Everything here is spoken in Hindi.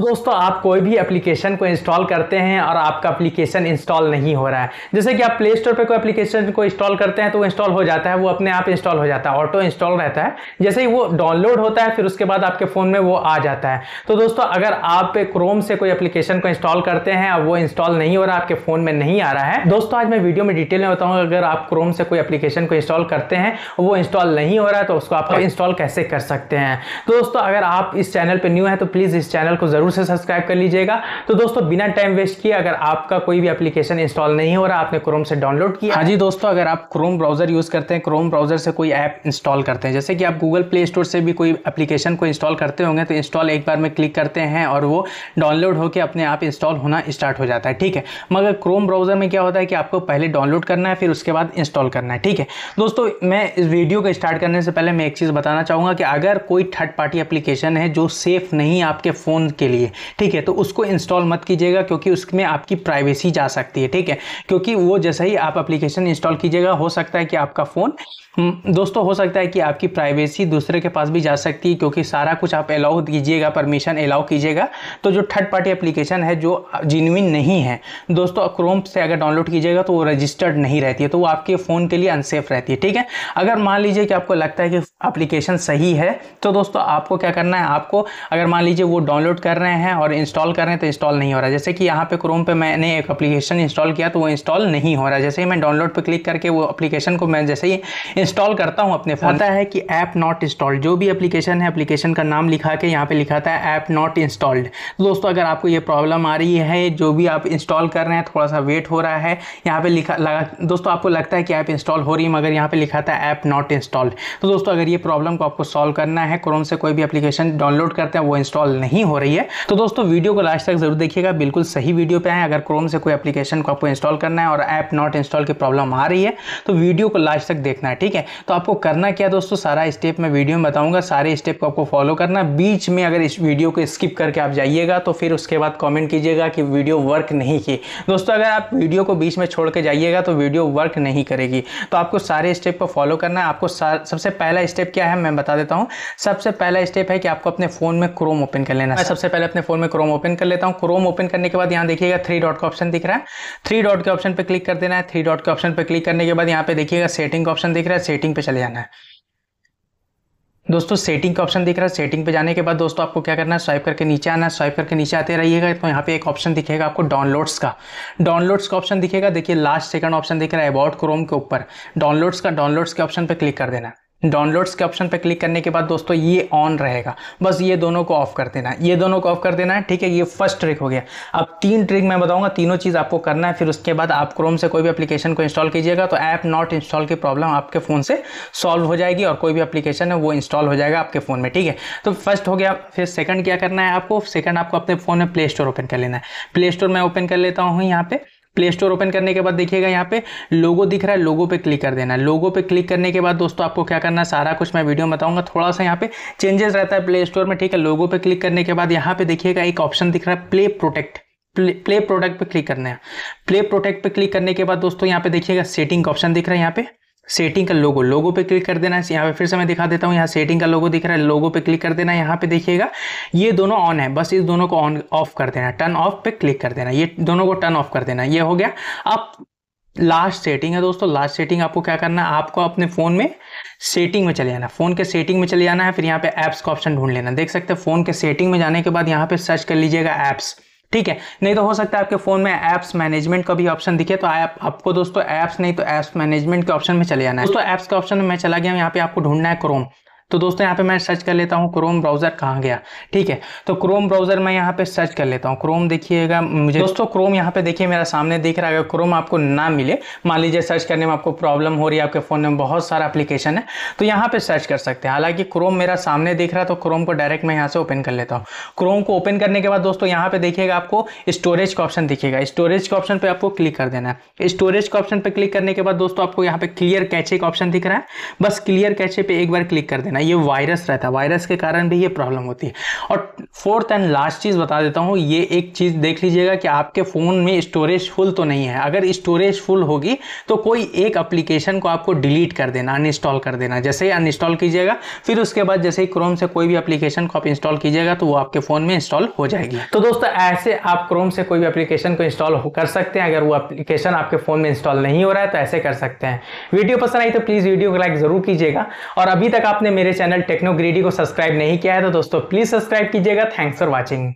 दोस्तों आप कोई भी एप्लीकेशन को इंस्टॉल करते हैं और आपका एप्लीकेशन इंस्टॉल नहीं हो रहा है, जैसे कि आप प्ले स्टोर पर कोई एप्लीकेशन को इंस्टॉल करते हैं तो वो इंस्टॉल हो जाता है, वो अपने आप इंस्टॉल हो जाता है, ऑटो इंस्टॉल रहता है, जैसे ही वो डाउनलोड होता है फिर उसके बाद आपके फ़ोन में वो आ जाता है। तो दोस्तों अगर आप क्रोम से कोई एप्लीकेशन को इंस्टॉल करते हैं और वो इंस्टॉल नहीं हो रहा, आपके फ़ोन में नहीं आ रहा है, दोस्तों आज मैं वीडियो में डिटेल में बताऊँगा अगर आप क्रोम से कोई एप्लीकेशन को इंस्टॉल करते हैं वो इंस्टॉल नहीं हो रहा है तो उसको आप इंस्टॉल कैसे कर सकते हैं। तो दोस्तों अगर आप इस चैनल पर न्यू हैं तो प्लीज़ इस चैनल को ज़रूर से सब्सक्राइब कर लीजिएगा। तो दोस्तों बिना टाइम वेस्ट किए अगर आपका कोई भी एप्लीकेशन इंस्टॉल नहीं हो रहा, आपने क्रोम से डाउनलोड किया। हाँ जी दोस्तों, अगर आप क्रोम ब्राउजर यूज़ करते हैं, क्रोम ब्राउजर से कोई ऐप इंस्टॉल करते हैं, जैसे कि आप गूगल प्ले स्टोर से भी कोई एप्लीकेशन को इंस्टॉल करते होंगे तो इंस्टॉल एक बार में क्लिक करते हैं और वो डाउनलोड होकर अपने आप इंस्टॉल होना स्टार्ट हो जाता है, ठीक है। मगर क्रोम ब्राउजर में क्या होता है कि आपको पहले डाउनलोड करना है फिर उसके बाद इंस्टॉल करना है, ठीक है। दोस्तों मैं इस वीडियो को स्टार्ट करने से पहले मैं एक चीज़ बताना चाहूँगा कि अगर कोई थर्ड पार्टी एप्लीकेशन है जो सेफ नहीं आपके फ़ोन के लिए, ठीक है, तो उसको इंस्टॉल मत कीजिएगा क्योंकि उसमें आपकी प्राइवेसी जा सकती है, ठीक है। क्योंकि वो जैसे ही आप एप्लीकेशन इंस्टॉल कीजिएगा हो सकता है कि आपका फ़ोन दोस्तों हो सकता है कि आपकी प्राइवेसी दूसरे के पास भी जा सकती है, क्योंकि सारा कुछ आप अलाउ कीजिएगा, परमिशन अलाउ कीजिएगा, तो जो थर्ड पार्टी एप्लीकेशन है जो जेन्युइन नहीं है दोस्तों, क्रोम से अगर डाउनलोड कीजिएगा तो वो रजिस्टर्ड नहीं रहती है, तो वो आपके फ़ोन के लिए अनसेफ रहती है, ठीक है। अगर मान लीजिए कि आपको लगता है कि एप्लीकेशन सही है तो दोस्तों आपको क्या करना है, आपको अगर मान लीजिए वो डाउनलोड कर रहे हैं और इंस्टॉल कर रहे हैं तो इंस्टॉल नहीं हो रहा, जैसे कि यहाँ पर क्रोम पर मैंने एक एप्लीकेशन इंस्टॉल किया तो वो इंस्टॉल नहीं हो रहा, जैसे ही मैं डाउनलोड पर क्लिक करके वो एप्लीकेशन को मैं जैसे ही इंस्टॉल करता हूं अपने फोन, आता है कि ऐप नॉट इंस्टॉल्ड, जो भी एप्लीकेशन है एप्लीकेशन का नाम लिखा के यहाँ पे लिखाता है ऐप नॉट इंस्टॉल्ड। दोस्तों अगर आपको ये प्रॉब्लम आ रही है, जो भी आप इंस्टॉल कर रहे हैं थोड़ा सा वेट हो रहा है, यहाँ पे लिखा लगा दोस्तों आपको लगता है कि ऐप इंस्टॉल हो रही है मगर यहाँ पे लिखाता है ऐप नॉट इंस्टॉल्ड, तो दोस्तों अगर ये प्रॉब्लम को आपको सॉल्व करना है, क्रोम से कोई भी एप्लीकेशन डाउनलोड करते हैं वो इंस्टॉल नहीं हो रही है, तो दोस्तों वीडियो को लास्ट तक जरूर देखिएगा, बिल्कुल सही वीडियो पे आए। अगर क्रोम से कोई एप्लीकेशन को आपको इंस्टॉल करना है और ऐप नॉट इंस्टॉल की प्रॉब्लम आ रही है तो वीडियो को लास्ट तक देखना है, ठीक है। तो आपको करना क्या दोस्तों, सारा स्टेप मैं वीडियो में बताऊंगा, सारे स्टेप को आपको फॉलो करना, बीच में अगर इस वीडियो को स्किप करके आप जाइएगा तो फिर उसके बाद कमेंट कीजिएगा कि वीडियो वर्क नहीं की। दोस्तों अगर आप वीडियो को बीच में छोड़ के जाइएगा तो वीडियो वर्क नहीं करेगी, तो आपको सारे स्टेप को फॉलो करना है। आपको सबसे पहला स्टेप क्या है मैं बता देता हूँ। सबसे पहला स्टेप है कि आपको अपने फ़ोन में क्रोम ओपन कर लेना है। सबसे पहले अपने फ़ोन में क्रोम ओपन कर लेता हूँ। क्रोम ओपन करने के बाद यहाँ देखिएगा 3 डॉट का ऑप्शन दिख रहा है, 3 डॉट के ऑप्शन पर क्लिक कर देना है। 3 डॉट के ऑप्शन पर क्लिक करने के बाद यहाँ पे देखिएगा सेटिंग का ऑप्शन दिख रहा है, सेटिंग पे चले जाना है। दोस्तों सेटिंग का ऑप्शन दिख रहा है, सेटिंग पे जाने के बाद दोस्तों आपको क्या करना है, स्वाइप करके नीचे आना है। स्वाइप करके नीचे आते रहिएगा तो यहाँ पे एक ऑप्शन दिखेगा आपको डाउनलोड्स का, डाउनलोड्स का ऑप्शन दिखेगा। देखिए लास्ट सेकंड ऑप्शन दिख रहा है अबाउट क्रोम के ऊपर, डाउनलोड्स का, डाउनलोड्स के ऑप्शन पर क्लिक कर देना है। डाउनलोड्स के ऑप्शन पर क्लिक करने के बाद दोस्तों ये ऑन रहेगा, बस ये दोनों को ऑफ कर देना है, ये दोनों को ऑफ कर देना है, ठीक है। ये फर्स्ट ट्रिक हो गया। अब 3 ट्रिक मैं बताऊंगा, तीनों चीज़ आपको करना है, फिर उसके बाद आप क्रोम से कोई भी एप्लीकेशन को इंस्टॉल कीजिएगा तो ऐप नॉट इंस्टॉल की प्रॉब्लम आपके फ़ोन से सॉल्व हो जाएगी और कोई भी एप्लीकेशन है वो इंस्टॉल हो जाएगा आपके फ़ोन में, ठीक है। तो फर्स्ट हो गया। फिर सेकंड क्या करना है आपको, सेकंड आपको अपने फ़ोन में प्ले स्टोर ओपन कर लेना है। प्ले स्टोर मैं ओपन कर लेता हूँ। यहाँ पे प्ले स्टोर ओपन करने के बाद देखिएगा यहाँ पे लोगो दिख रहा है, लोगो पे क्लिक कर देना है। लोगो पे क्लिक करने के बाद दोस्तों आपको क्या करना है, सारा कुछ मैं वीडियो में बताऊंगा, थोड़ा सा यहाँ पे चेंजेस रहता है प्ले स्टोर में, ठीक है। लोगो पे क्लिक करने के बाद यहाँ पे देखिएगा एक ऑप्शन दिख रहा है प्ले प्रोटेक्ट, प्ले प्रोडक्ट पे क्लिक करना है। प्ले प्रोटेक्ट पे क्लिक करने के बाद दोस्तों यहाँ पे देखिएगा सेटिंग का ऑप्शन दिख रहा है, यहाँ पे सेटिंग का लोगो, लोगो पे क्लिक कर देना है। यहाँ पे फिर से मैं दिखा देता हूँ, यहाँ सेटिंग का लोगो दिख रहा है, लोगो पे क्लिक कर देना है। यहाँ पे देखिएगा ये दोनों ऑन है, बस इस दोनों को ऑन ऑफ कर देना, टर्न ऑफ पे क्लिक कर देना, ये दोनों को टर्न ऑफ कर देना, ये हो गया। अब लास्ट सेटिंग है दोस्तों, लास्ट सेटिंग आपको क्या करना है, आपको अपने फ़ोन में सेटिंग में चले जाना है, फ़ोन के सेटिंग में चले जाना है। फिर यहाँ पे ऐप्स का ऑप्शन ढूंढ लेना, देख सकते हैं फ़ोन के सेटिंग में जाने के बाद यहाँ पे सर्च कर लीजिएगा ऐप्स, ठीक है। नहीं तो हो सकता है आपके फ़ोन में ऐप्स मैनेजमेंट का भी ऑप्शन दिखे, तो आपको दोस्तों ऐप्स नहीं तो ऐप्स मैनेजमेंट के ऑप्शन में चले जाना है। दोस्तों ऐप्स के ऑप्शन में मैं चला गया हूँ, यहाँ पे आपको ढूंढना है क्रोम, तो दोस्तों यहाँ पे मैं सर्च कर लेता हूँ क्रोम ब्राउज़र कहाँ गया, ठीक है। तो क्रोम ब्राउज़र मैं यहाँ पे सर्च कर लेता हूँ, क्रोम देखिएगा मुझे दोस्तों, क्रोम यहाँ पे देखिए मेरा सामने दिख रहा है। अगर क्रोम आपको ना मिले, मान लीजिए सर्च करने में आपको प्रॉब्लम हो रही है, आपके फ़ोन में बहुत सारा एप्लीकेशन है, तो यहाँ पर सर्च कर सकते हैं। हालाँकि क्रोम मेरा सामने दिख रहा है तो क्रोम को डायरेक्ट मैं यहाँ से ओपन कर लेता हूँ। क्रोम को ओपन करने के बाद दोस्तों यहाँ पर देखिएगा आपको स्टोरेज का ऑप्शन दिखेगा, स्टोरेज के ऑप्शन पर आपको क्लिक कर देना है। स्टोरेज के ऑप्शन पर क्लिक करने के बाद दोस्तों आपको यहाँ पर क्लियर कैचे का ऑप्शन दिख रहा है, बस क्लियर कैचे पर एक बार क्लिक कर देना, ये वायरस रहता है, वायरस के कारण भी ये प्रॉब्लम होती है। और फोर्थ एंड लास्ट चीज़ बता देता हूँ, ये एक चीज़ देख लीजिएगा कि आपके फ़ोन में स्टोरेज फुल तो नहीं है। अगर स्टोरेज फुल होगी तो कोई एक एप्लीकेशन को आपको डिलीट कर देना, अनइंस्टॉल कर देना। जैसे ही अनइंस्टॉल कीजिएगा फिर उसके बाद जैसे ही क्रोम से कोई भी एप्लीकेशन को आप इंस्टॉल कीजिएगा तो वो आपके फ़ोन में इंस्टॉल हो जाएगी। तो दोस्तों ऐसे आप क्रोम से कोई भी एप्लीकेशन को इंस्टॉल कर सकते हैं। अगर वो एप्लीकेशन आपके फ़ोन में इंस्टॉल नहीं हो रहा है तो ऐसे कर सकते हैं। वीडियो पसंद आई तो प्लीज़ वीडियो को लाइक ज़रूर कीजिएगा और अभी तक आपने मेरे चैनल टेक्नोग्रीडी को सब्सक्राइब नहीं किया है तो दोस्तों प्लीज़ सब्सक्राइब कीजिएगा। Thanks for watching.